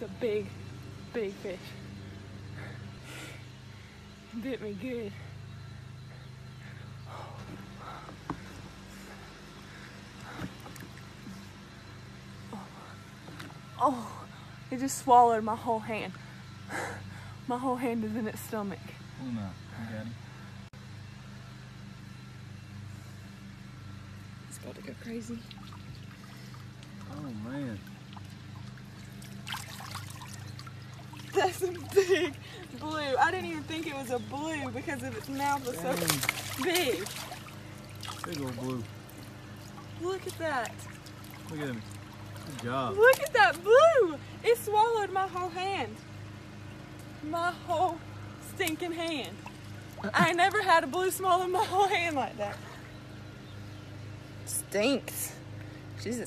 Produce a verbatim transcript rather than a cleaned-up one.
was a big, big fish. It bit me good. Oh, it just swallowed my whole hand. My whole hand is in its stomach. Oh no, you got him. It's about to go crazy. Oh man. That's a big blue. I didn't even think it was a blue because of its mouth was Dang. so big. Big old blue. Look at that. Look at him. Good job. Look at that blue! It swallowed my whole hand. My whole stinking hand. I never had a blue swallow my whole hand like that. Stinks. Jesus